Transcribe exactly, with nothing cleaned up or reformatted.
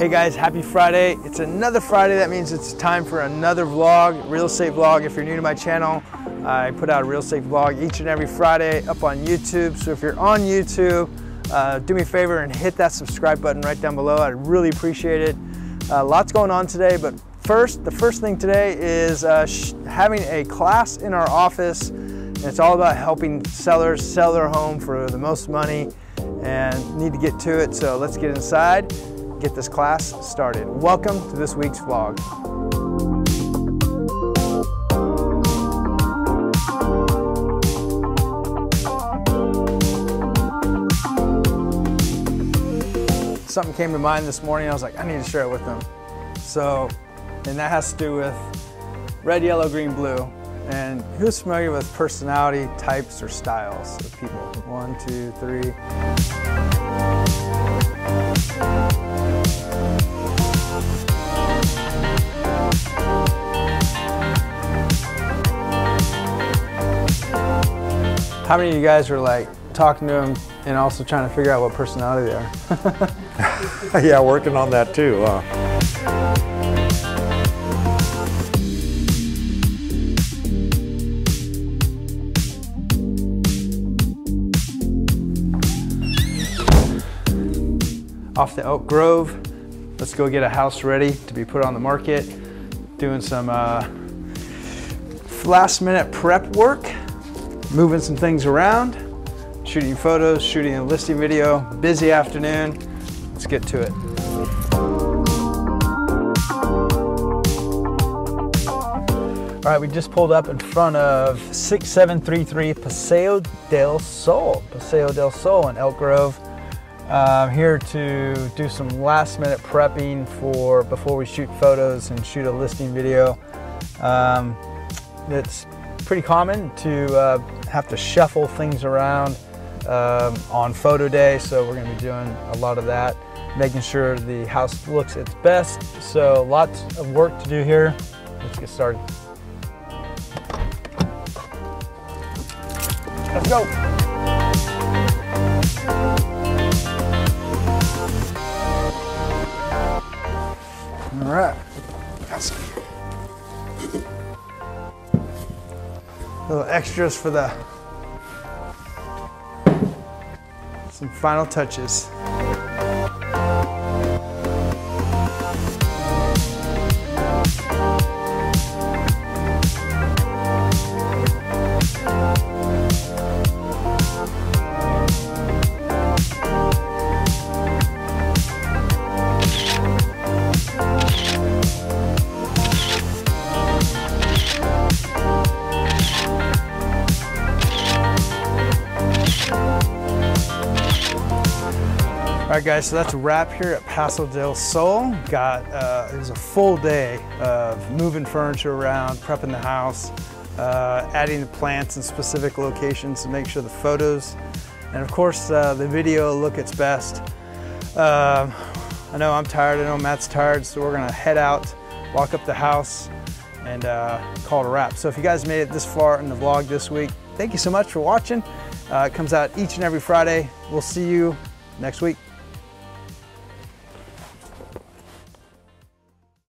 Hey guys, happy Friday. It's another Friday. That means it's time for another vlog, real estate vlog. If you're new to my channel, I put out a real estate vlog each and every Friday up on YouTube. So if you're on YouTube, uh, do me a favor and hit that subscribe button right down below. I'd really appreciate it. Uh, lots going on today, but first, the first thing today is uh, sh having a class in our office. And it's all about helping sellers sell their home for the most money and need to get to it. So let's get inside. Get this class started. Welcome to this week's vlog. Something came to mind this morning. I was like, I need to share it with them. So, and that has to do with red, yellow, green, blue. And who's familiar with personality types or styles of people? One, two, three. How many of you guys were like talking to them and also trying to figure out what personality they are? Yeah, working on that too. Wow. Off to Elk Grove. Let's go get a house ready to be put on the market. Doing some uh, last minute prep work. Moving some things around, shooting photos, shooting a listing video. Busy afternoon. Let's get to it. All right, we just pulled up in front of six seven three three Paseo del Sol. Paseo del Sol in Elk Grove. I'm here to do some last minute prepping for before we shoot photos and shoot a listing video. Um, it's pretty common to uh, have to shuffle things around um, on photo day, so we're going to be doing a lot of that, making sure the house looks its best. So lots of work to do here. Let's get started. Let's go. All right. Little extras for the some final touches. All right, guys, so that's a wrap here at Paseo del Sol. Got, uh, it was a full day of moving furniture around, prepping the house, uh, adding the plants in specific locations to make sure the photos, and of course, uh, the video look its best. Uh, I know I'm tired, I know Matt's tired, so we're gonna head out, walk up the house, and uh, call it a wrap. So if you guys made it this far in the vlog this week, thank you so much for watching. Uh, it comes out each and every Friday. We'll see you next week.